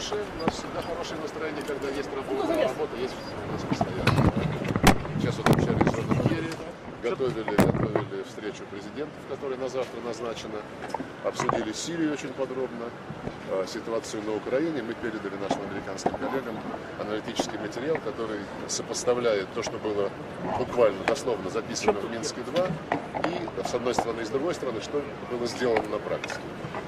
хорошие, у нас всегда хорошее настроение, когда есть работа, есть у нас постоянно. Сейчас вот общались с Джоном Керри, готовили встречу президентов, которая на завтра назначена, обсудили Сирию очень подробно, ситуацию на Украине. Мы передали нашим американским коллегам аналитический материал, который сопоставляет то, что было буквально, дословно записано в Минске-2, и с одной стороны и с другой стороны, что было сделано на практике.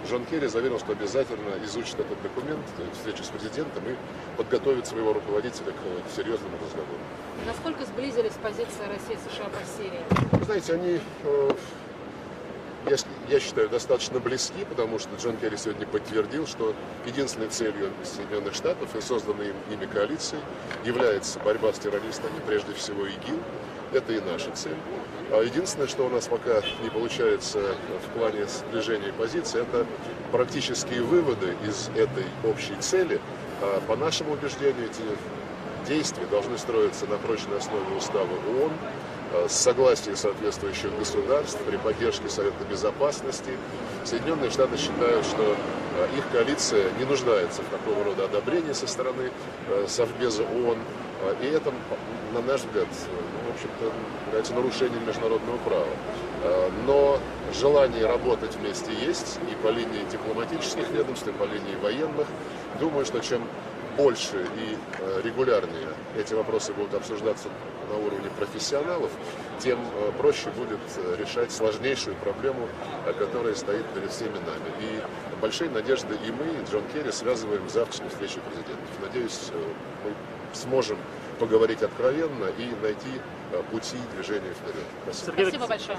Джон Керри заверил, что обязательно изучит этот документ, встречу с президентом и подготовит своего руководителя к серьезному разговору. Насколько сблизились позиции России и США по Сирии? Вы знаете, они, я считаю, достаточно близки, потому что Джон Керри сегодня подтвердил, что единственной целью Соединенных Штатов и созданной ими коалиции является борьба с террористами, прежде всего ИГИЛ. Это и наша цель. Единственное, что у нас пока не получается в плане сближения позиций, это практические выводы из этой общей цели. По нашему убеждению, эти действия должны строиться на прочной основе устава ООН, с согласием соответствующих государств, при поддержке Совета Безопасности. Соединенные Штаты считают, что их коалиция не нуждается в такого рода одобрении со стороны Совбеза ООН. И это, на наш взгляд, в общем-то, является нарушением международного права. Но желание работать вместе есть и по линии дипломатических ведомств, и по линии военных. Думаю, что чем больше и регулярнее эти вопросы будут обсуждаться на уровне профессионалов, тем проще будет решать сложнейшую проблему, которая стоит перед всеми нами. И большие надежды и мы, и Джон Керри, связываем с завтрашней встречей президентов. Надеюсь, мы сможем поговорить откровенно и найти пути движения вперед. Спасибо большое.